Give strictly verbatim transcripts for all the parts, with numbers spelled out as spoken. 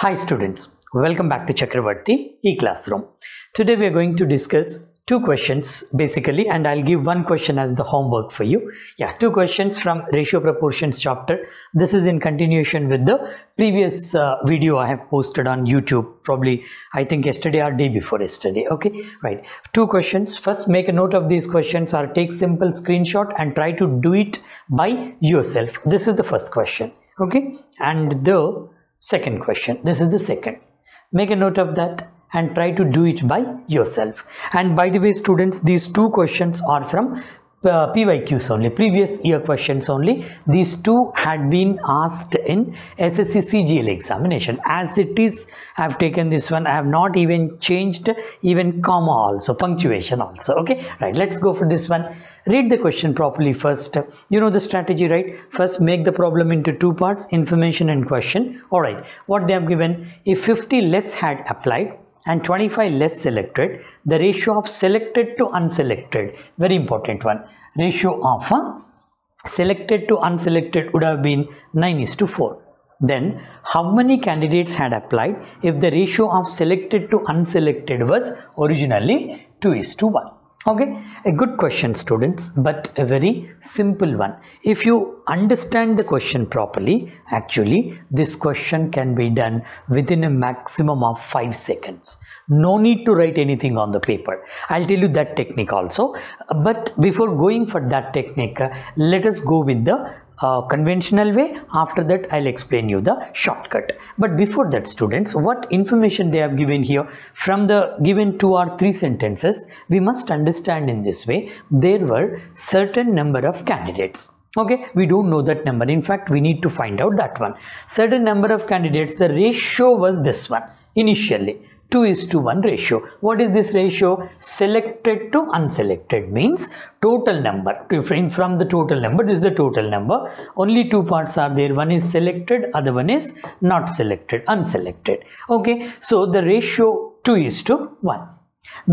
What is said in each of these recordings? Hi students, welcome back to Chakravarthy e-classroom. Today we are going to discuss two questions basically, and I'll give one question as the homework for you. Yeah, two questions from ratio proportions chapter. This is in continuation with the previous uh, video I have posted on YouTube, probably I think yesterday or day before yesterday. Okay, right. Two questions. First, make a note of these questions or take simple screenshot and try to do it by yourself. This is the first question. Okay, and the second question, this is the second. Make a note of that and try to do it by yourself. And by the way students, these two questions are from uh, P Y Qs only, previous year questions only. These two had been asked in S S C C G L examination. As it is, I have taken this one. I have not even changed even comma also, punctuation also. Okay, right, let's go for this one. Read the question properly first. You know the strategy, right? First, make the problem into two parts, information and question. All right, what they have given, if fifty less had applied and twenty-five less selected, the ratio of selected to unselected, very important one, ratio of uh, selected to unselected would have been nine is to four. Then how many candidates had applied if the ratio of selected to unselected was originally two is to one. Okay, a good question students, but a very simple one. If you understand the question properly, actually this question can be done within a maximum of five seconds. No need to write anything on the paper. I'll tell you that technique also. But before going for that technique, let us go with the Uh, conventional way. After that I'll explain you the shortcut. But before that students, what information they have given here, from the given two or three sentences we must understand in this way. There were certain number of candidates. Okay, we don't know that number. In fact, we need to find out that one. Certain number of candidates, the ratio was this one initially, two is to one ratio. What is this ratio? Selected to unselected means total number. Refrain from the total number. This is the total number. Only two parts are there. One is selected, other one is not selected, unselected. Okay, so the ratio two is to one.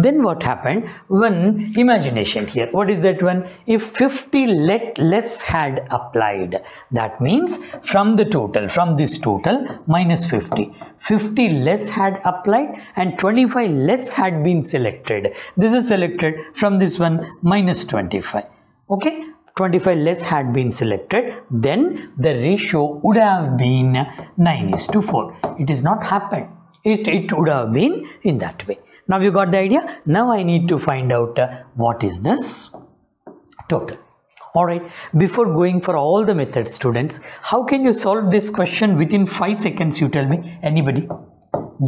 Then what happened? One imagination here. What is that one? If fifty let less had applied, that means from the total, from this total minus fifty, fifty less had applied and twenty-five less had been selected. This is selected, from this one minus twenty-five. Okay, twenty-five less had been selected, then the ratio would have been nine is to four. It is not happened. It, it would have been in that way. Now you got the idea. Now I need to find out uh, what is this total. Alright, before going for all the methods students, how can you solve this question within five seconds, you tell me? Anybody?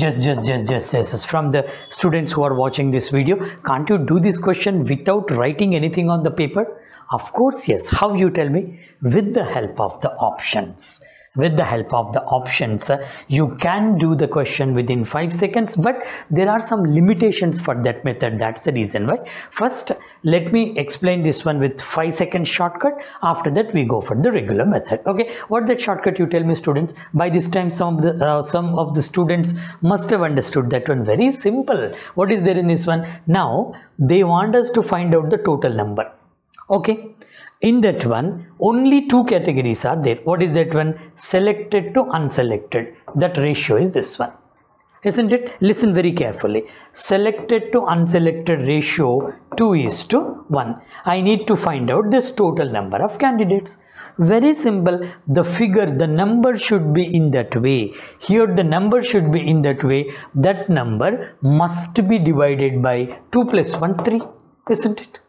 Just, just, just, just, just from the students who are watching this video, can't you do this question without writing anything on the paper? Of course, yes. How, you tell me? With the help of the options. With the help of the options, you can do the question within five seconds, but there are some limitations for that method. That's the reason why. First, let me explain this one with five second shortcut. After that, we go for the regular method. Okay, what's that shortcut, you tell me students? By this time, some of the, uh, some of the students must have understood that one. Very simple. What is there in this one? Now, they want us to find out the total number. Okay, in that one only two categories are there. What is that one? Selected to unselected. That ratio is this one, isn't it? Listen very carefully. Selected to unselected ratio two is to one. I need to find out this total number of candidates. Very simple. The figure, the number should be in that way. Here the number should be in that way. That number must be divided by two plus one, three, isn't it?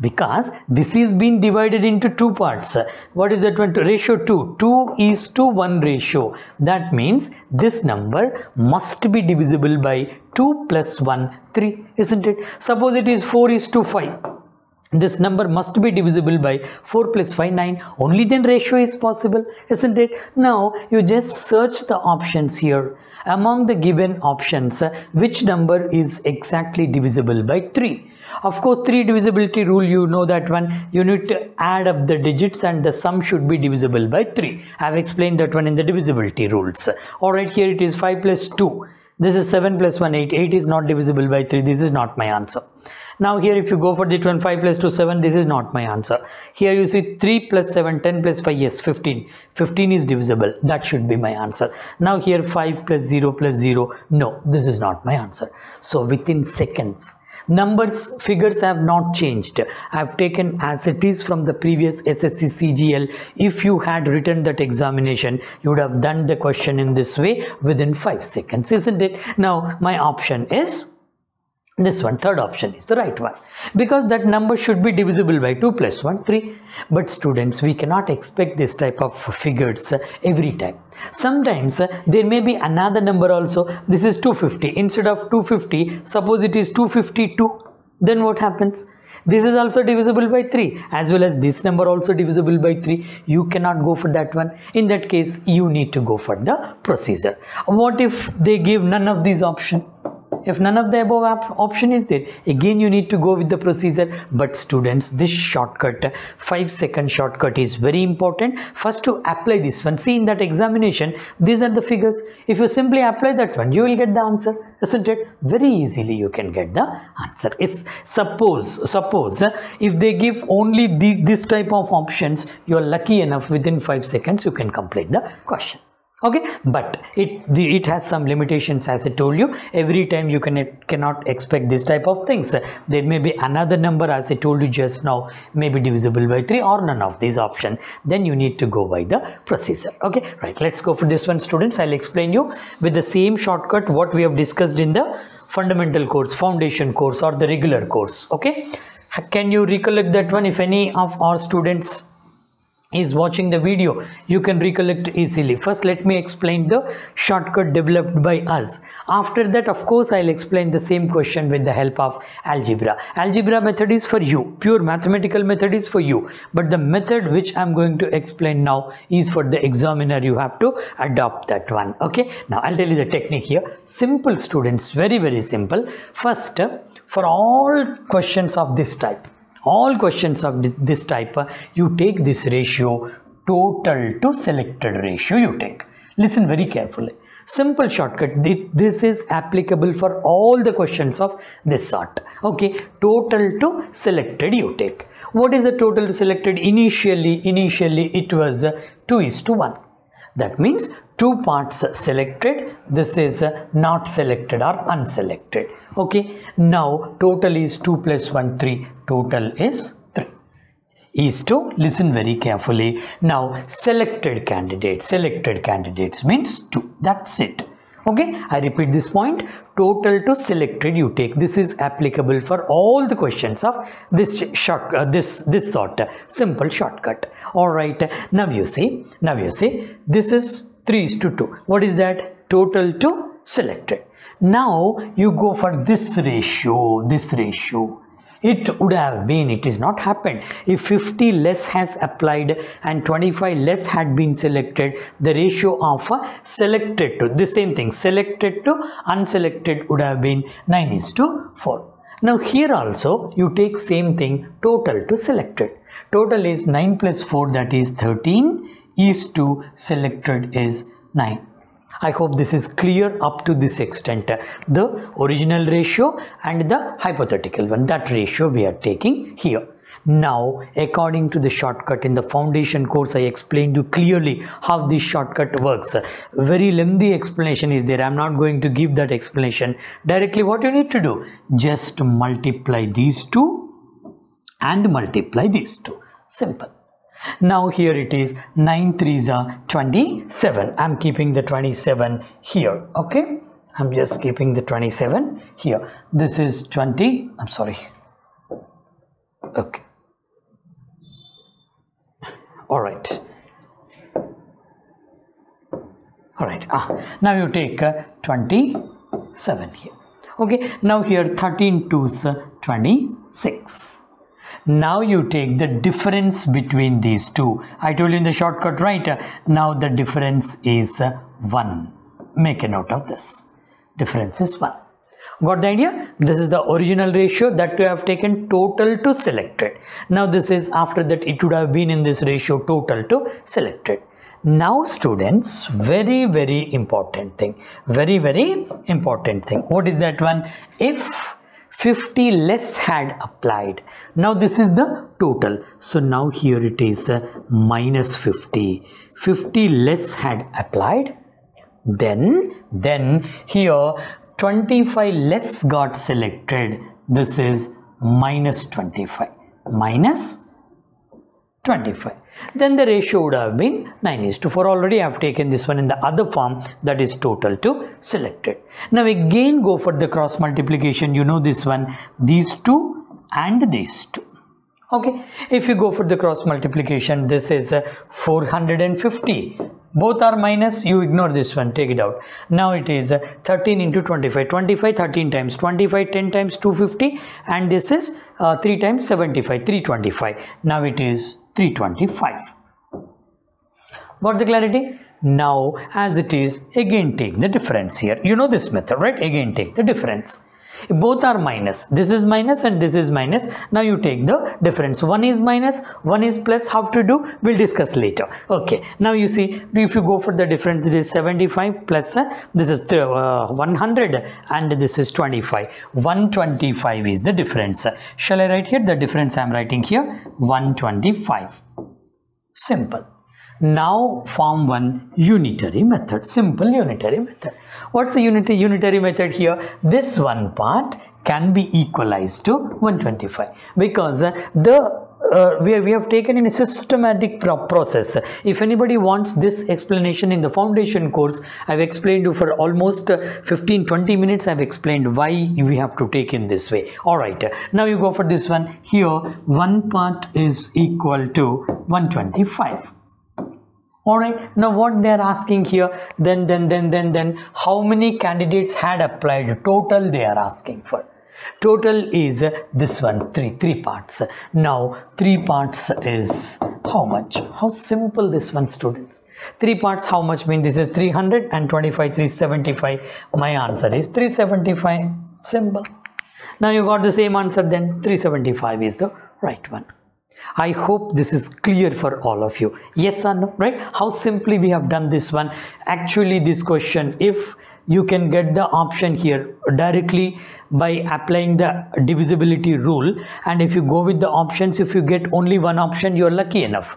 Because this is being divided into two parts. What is that one? Ratio two. two is to one ratio. That means this number must be divisible by two plus one, three. Isn't it? Suppose it is four is to five. This number must be divisible by four plus five, nine. Only then ratio is possible, isn't it? Now, you just search the options here. Among the given options, which number is exactly divisible by three? Of course, three divisibility rule, you know that one. You need to add up the digits and the sum should be divisible by three. I have explained that one in the divisibility rules. Alright, here it is five plus two. This is seven plus one, eight. eight is not divisible by three. This is not my answer. Now here if you go for the twin, five plus two, seven. This is not my answer. Here you see three plus seven, ten plus five. Yes, fifteen. fifteen is divisible. That should be my answer. Now here five plus zero plus zero. No, this is not my answer. So within seconds, numbers, figures have not changed. I have taken as it is from the previous S S C C G L. If you had written that examination, you would have done the question in this way within five seconds, isn't it? Now, my option is this one. Third option is the right one, because that number should be divisible by two plus one, three. But students, we cannot expect this type of figures every time. Sometimes there may be another number also. This is two fifty. Instead of two fifty, suppose it is two fifty-two. Then what happens? This is also divisible by three, as well as this number also divisible by three. You cannot go for that one. In that case, you need to go for the procedure. What if they give none of these options? If none of the above op option is there, again you need to go with the procedure. But students, this shortcut, five second shortcut is very important. First to apply this one. See, in that examination, these are the figures. If you simply apply that one, you will get the answer, isn't it? Very easily you can get the answer. It's, suppose, suppose if they give only the, this type of options, you are lucky enough, within five seconds you can complete the question. Okay, but it the, it has some limitations, as I told you. Every time you can it cannot expect this type of things. There may be another number, as I told you just now, may be divisible by three or none of these options. Then you need to go by the procedure. Okay, right. Let's go for this one, students. I'll explain you with the same shortcut what we have discussed in the fundamental course, foundation course, or the regular course. Okay, can you recollect that one? If any of our students is watching the video, you can recollect easily. First, let me explain the shortcut developed by us. After that, of course, I'll explain the same question with the help of algebra. Algebra method is for you, pure mathematical method is for you, but the method which I'm going to explain now is for the examiner. You have to adopt that one. Okay, now I'll tell you the technique here. Simple, students, very very simple. First, for all questions of this type, all questions of this type, you take this ratio, total to selected ratio you take. Listen very carefully. Simple shortcut. This is applicable for all the questions of this sort. Okay, total to selected you take. What is the total to selected? Initially, initially it was two is to one. That means two parts selected. This is not selected or unselected. Okay. Now total is two plus one, three. Total is three. Is to, listen very carefully. Now selected candidates. Selected candidates means two. That's it. Okay. I repeat this point. Total to selected you take. This is applicable for all the questions of this short, uh, this this sort. Simple shortcut. All right. Now you see. Now you see. This is three is to two. What is that? Total to selected. Now you go for this ratio, this ratio. It would have been, it is not happened. If fifty less has applied and twenty-five less had been selected, the ratio of selected to, the same thing, selected to unselected would have been nine is to four. Now here also you take same thing, total to selected. Total is nine plus four, that is thirteen. Is to selected is nine. I hope this is clear up to this extent. The original ratio and the hypothetical one, that ratio we are taking here. Now, according to the shortcut in the foundation course, I explained to you clearly how this shortcut works. Very lengthy explanation is there. I'm not going to give that explanation. Directly what you need to do, just multiply these two and multiply these two. Simple. Now here it is, nine threes are twenty-seven. I'm keeping the twenty-seven here. Okay, I'm just keeping the twenty-seven here. This is twenty. I'm sorry. Okay. All right. All right. Ah, now you take uh, twenty-seven here. Okay. Now here thirteen twos are twenty-six. Now you take the difference between these two. I told you in the shortcut, right? Now the difference is one. Make a note of this. Difference is one. Got the idea? This is the original ratio that we have taken, total to selected. Now this is, after that it would have been in this ratio, total to selected. Now students, very very important thing, very very important thing. What is that one? If fifty less had applied. Now this is the total. So now here it is uh, minus fifty. fifty less had applied. Then, then here twenty-five less got selected. This is minus twenty-five. Minus twenty-five. Then the ratio would have been nine is to four. Already I have taken this one in the other form, that is total to selected. Now again go for the cross multiplication. You know this one, these two and these two. Okay, if you go for the cross multiplication, this is four hundred fifty. Both are minus, you ignore this one, take it out. Now it is thirteen into twenty-five. twenty-five, thirteen times twenty-five, ten times two hundred fifty, and this is uh, three times seventy-five, three hundred twenty-five. Now it is three hundred twenty-five. Got the clarity? Now as it is, again take the difference here. You know this method, right? Again take the difference. Both are minus. This is minus and this is minus. Now you take the difference. One is minus, one is plus. How to do? We'll discuss later. Okay. Now you see, if you go for the difference, it is seventy-five plus, uh, this is uh, one hundred and this is twenty-five. one hundred twenty-five is the difference. Shall I write here? The difference I am writing here, one hundred twenty-five. Simple. Now form one unitary method, simple unitary method. What's the unitary unitary method here? This one part can be equalized to one hundred twenty-five, because the Uh, we, we have taken in a systematic pro process. If anybody wants this explanation in the foundation course, I have explained you for almost fifteen to twenty minutes. I have explained why we have to take in this way. Alright, now you go for this one. Here, one part is equal to one hundred twenty-five. Alright, now what they are asking here, then, then, then, then, then, how many candidates had applied? Total they are asking for. Total is this one, three, three parts. Now, three parts is how much? How simple this one, students. Three parts, how much mean? This is three hundred twenty-five, three hundred seventy-five. My answer is three hundred seventy-five. Simple. Now, you got the same answer then. three hundred seventy-five is the right one. I hope this is clear for all of you. Yes or no, right? How simply we have done this one. Actually, this question, if you can get the option here directly by applying the divisibility rule, and if you go with the options, if you get only one option, you are lucky enough.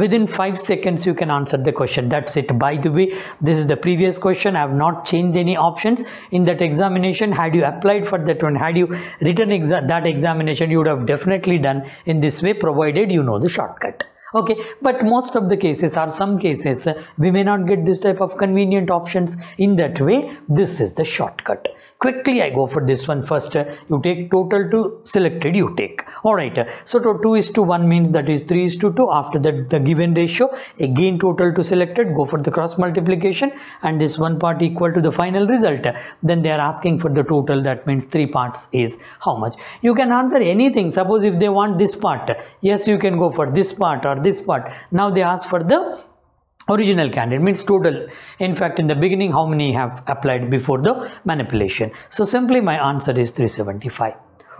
Within five seconds you can answer the question. That's it. By the way, this is the previous question. I have not changed any options in that examination. Had you applied for that one, had you written exa that examination, you would have definitely done in this way, provided you know the shortcut. Okay, but most of the cases, or some cases, we may not get this type of convenient options. In that way, this is the shortcut. Quickly, I go for this one first. You take total to selected, you take. Alright, so to two is to one means that is three is to two. After that, the given ratio, again total to selected, go for the cross multiplication, and this one part equal to the final result. Then they are asking for the total, that means three parts is how much. You can answer anything. Suppose if they want this part, yes, you can go for this part or this part. Now they ask for the original candidate, means total. In fact, in the beginning, how many have applied before the manipulation? So simply my answer is three hundred seventy-five.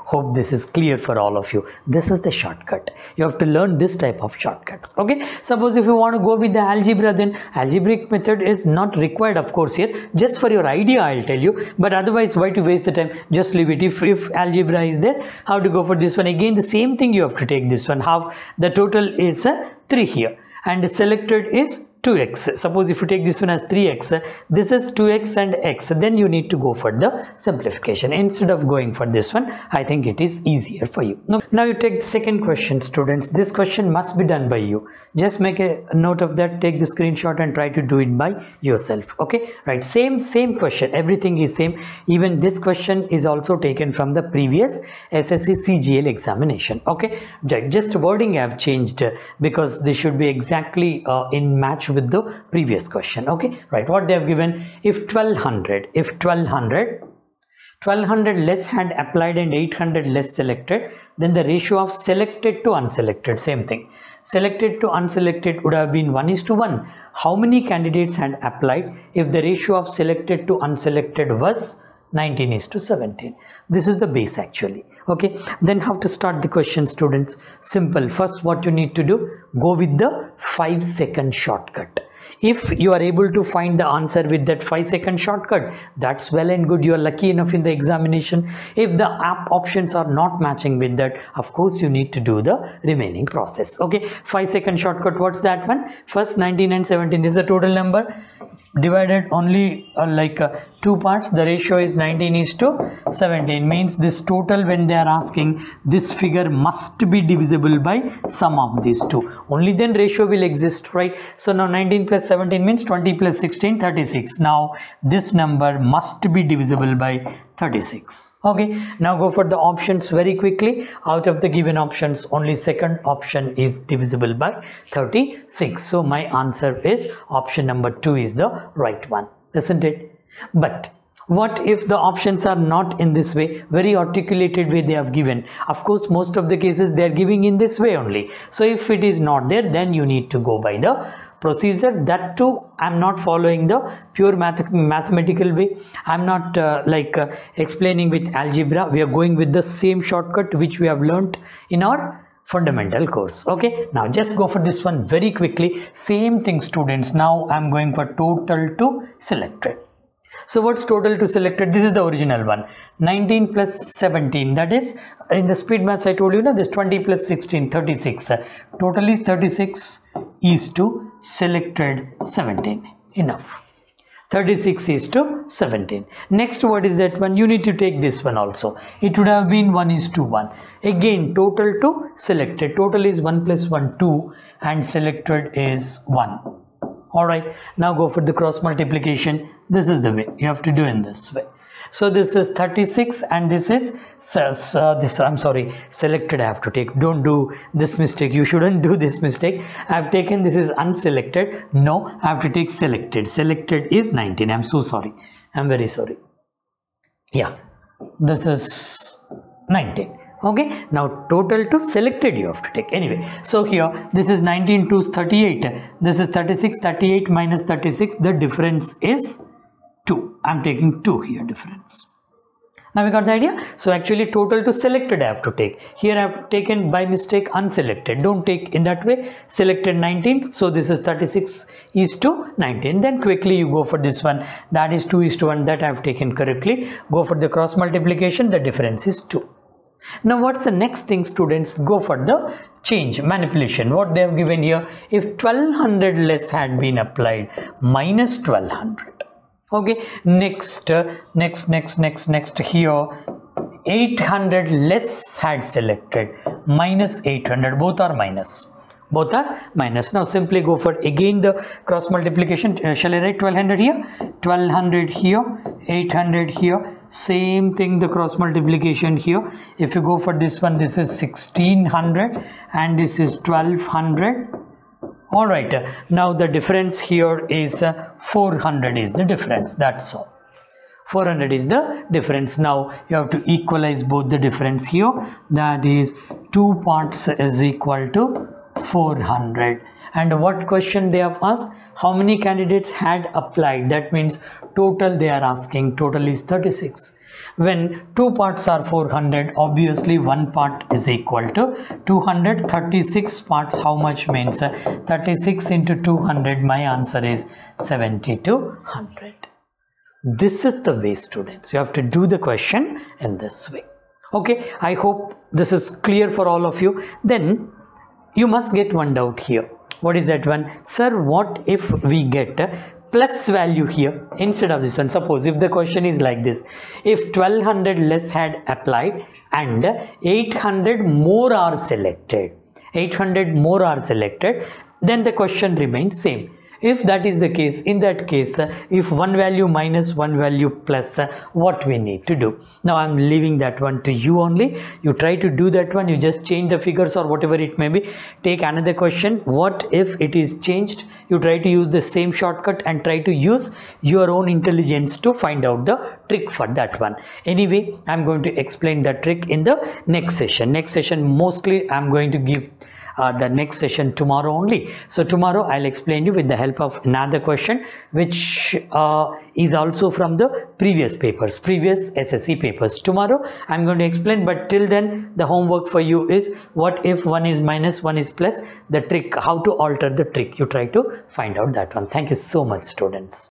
Hope this is clear for all of you. This is the shortcut. You have to learn this type of shortcuts. Okay. Suppose if you want to go with the algebra, then algebraic method is not required, of course, here. Just for your idea, I'll tell you. But otherwise, why to waste the time? Just leave it. If, if algebra is there, how to go for this one? Again, the same thing you have to take this one. How the total is uh, three here, and selected is two x. Suppose if you take this one as three x, this is two x and x, then you need to go for the simplification. Instead of going for this one, I think it is easier for you. Now you take the second question, students. This question must be done by you. Just make a note of that, take the screenshot and try to do it by yourself. Okay, right, same same question, everything is same. Even this question is also taken from the previous S S C C G L examination. Okay, just wording I have changed because this should be exactly uh, in match with the previous question. Okay, right, what they have given, if twelve hundred, if twelve hundred twelve hundred less had applied and eight hundred less selected, then the ratio of selected to unselected, same thing, selected to unselected would have been one is to one. How many candidates had applied if the ratio of selected to unselected was nineteen is to seventeen? This is the base actually. Okay, then how to start the question, students? Simple. First, what you need to do, go with the five second shortcut. If you are able to find the answer with that five second shortcut, that's well and good. You are lucky enough in the examination. If the app options are not matching with that, of course you need to do the remaining process. Okay, five second shortcut, what's that one? First nineteen and seventeen, this is a total number divided only uh, like uh, two parts. The ratio is nineteen is to seventeen, means this total, when they are asking, this figure must be divisible by sum of these two, only then ratio will exist, right? So now nineteen plus seventeen means twenty plus sixteen, thirty-six. Now this number must be divisible by thirty-six. Okay, now go for the options very quickly. Out of the given options, only second option is divisible by thirty-six. So my answer is option number two is the right one, isn't it? But what if the options are not in this way, very articulated way they have given? Of course, most of the cases they are giving in this way only. So if it is not there, then you need to go by the procedure. That too, I'm not following the pure math mathematical way. I'm not uh, like uh, explaining with algebra. We are going with the same shortcut which we have learnt in our fundamental course. Okay, now just go for this one very quickly. Same thing, students. Now I'm going for total to selected. So what's total to selected? This is the original one, nineteen plus seventeen, that is in the speed maths I told you now, this twenty plus sixteen, thirty-six. Total is thirty-six is to selected seventeen. Enough. thirty-six is to seventeen. Next, what is that one? You need to take this one also. It would have been one is to one. Again, total to selected. Total is one plus one, two, and selected is one. Alright, now go for the cross multiplication. This is the way you have to do in this way. So this is thirty-six and this is uh, this I'm sorry selected I have to take. Don't do this mistake. You shouldn't do this mistake. I have taken this is unselected. No, I have to take selected. Selected is nineteen. I'm so sorry. I'm very sorry. Yeah, this is nineteen. Okay, now total to selected you have to take anyway. So here this is nineteen, two's thirty-eight, this is thirty-six, thirty-eight minus thirty-six, the difference is two. I'm taking two here difference. Now we got the idea. So actually total to selected I have to take. Here I have taken by mistake unselected. Don't take in that way. Selected nineteen. So this is thirty-six is to nineteen. Then quickly you go for this one. That is two is to one. That I have taken correctly. Go for the cross multiplication. The difference is two. Now what's the next thing, students? Go for the change manipulation. What they have given here, if twelve hundred less had been applied, minus twelve hundred. Okay, next next next next next here eight hundred less had selected, minus eight hundred. Both are minus. Both are minus. Now simply go for again the cross multiplication. Uh, shall I write twelve hundred here, twelve hundred here, eight hundred here, same thing the cross multiplication here. If you go for this one, this is sixteen hundred and this is twelve hundred. All right, uh, now the difference here is uh, four hundred is the difference. That's all. Four hundred is the difference. Now you have to equalize both the difference here. That is two parts is equal to four hundred. And what question they have asked? How many candidates had applied? That means total they are asking. Total is thirty-six. When two parts are four hundred, obviously one part is equal to two hundred. thirty-six parts, how much means? thirty-six into two hundred. My answer is seventy-two hundred. This is the way, students. You have to do the question in this way. Okay, I hope this is clear for all of you. Then you must get one doubt here. What is that one? Sir, what if we get a plus value here instead of this one? Suppose if the question is like this, if twelve hundred less had applied and eight hundred more are selected, eight hundred more are selected, then the question remains same. If that is the case, in that case, if one value minus, one value plus, what we need to do? Now I'm leaving that one to you only. You try to do that one. You just change the figures or whatever it may be. Take another question. What if it is changed? You try to use the same shortcut and try to use your own intelligence to find out the trick for that one. Anyway, I'm going to explain the trick in the next session. Next session, mostly I'm going to give Uh, the next session tomorrow only. So tomorrow I'll explain you with the help of another question which uh, is also from the previous papers, previous S S C papers. Tomorrow I'm going to explain, but till then the homework for you is what if one is minus, one is plus, the trick, how to alter the trick. You try to find out that one. Thank you so much, students.